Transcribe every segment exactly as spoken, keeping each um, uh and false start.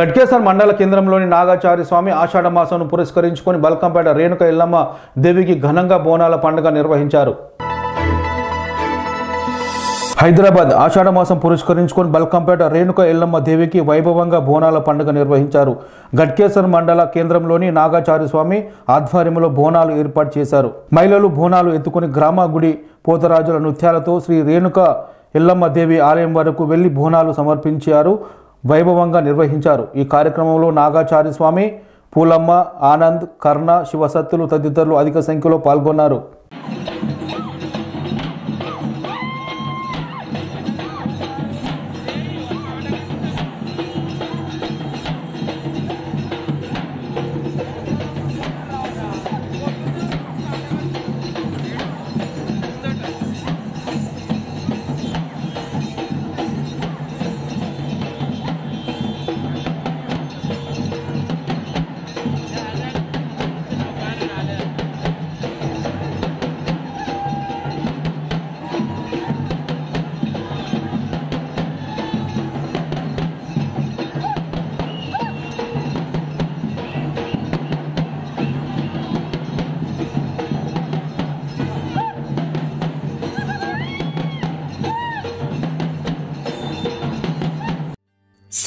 ఘట్కేసర్ మండల కేంద్రంలోని నాగాచారి స్వామి ఆషాఢ మాసాన్ని పురస్కరించుకొని బల్కంపేట రేణుక ఎల్లమ్మ దేవికి ఘనంగా బోనాల పండుగ నిర్వహించారు. హైదరాబాద్ ఆషాఢ మాసం పురస్కరించుకొని బల్కంపేట రేణుక ఎల్లమ్మ దేవికి వైభవంగా బోనాల పండుగ నిర్వహించారు. ఘట్కేసర్ మండల కేంద్రంలోని నాగాచారి స్వామి ఆధ్వర్యంలో బోనాలు ఏర్పాటు చేశారు. మహిళలు బోనాలు ఎత్తుకుని గ్రామ గుడి పోతరాజుల నృత్యాలతో శ్రీ రేణుక ఎల్లమ్మ దేవి ఆలయం వరకు వెళ్లి బోనాలు సమర్పించారు. వైభవంగా నిర్వహించారు. ఈ కార్యక్రమంలో నాగాచారి స్వామి, పూలమ్మ, ఆనంద్, కర్ణ, శివసత్తులు తదితరులు అధిక సంఖ్యలో పాల్గొన్నారు.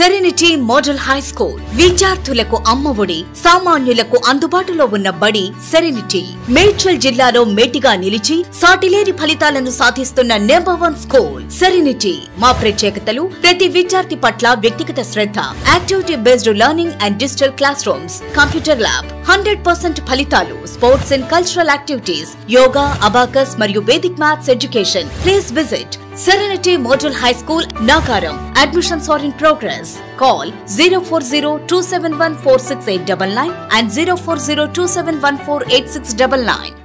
సెరెనిటీ మోడల్ హై స్కూల్ విద్యార్థులకు అమ్మఒడి, సామాన్యులకు అందుబాటులో ఉన్న బడి సెరెనిటీ. మేడ్చల్ జిల్లాలో మేటిగా నిలిచి సాటిలేని ఫలితాలను సాధిస్తున్న నెంబర్ వన్ స్కూల్ సెరెనిటీ. మా ప్రత్యేకతలు ప్రతి విద్యార్థి పట్ల వ్యక్తిగత శ్రద్ధ, activity based learning and digital classrooms, computer lab, hundred percent ఫలితాలు, sports and cultural activities, yoga, abacus మరియు Vedic maths education. Please visit Serenity Model High School, Nagaram. Admissions are in progress. Call zero four zero two seven one four six eight nine nine and zero four zero two seven one four eight six nine nine.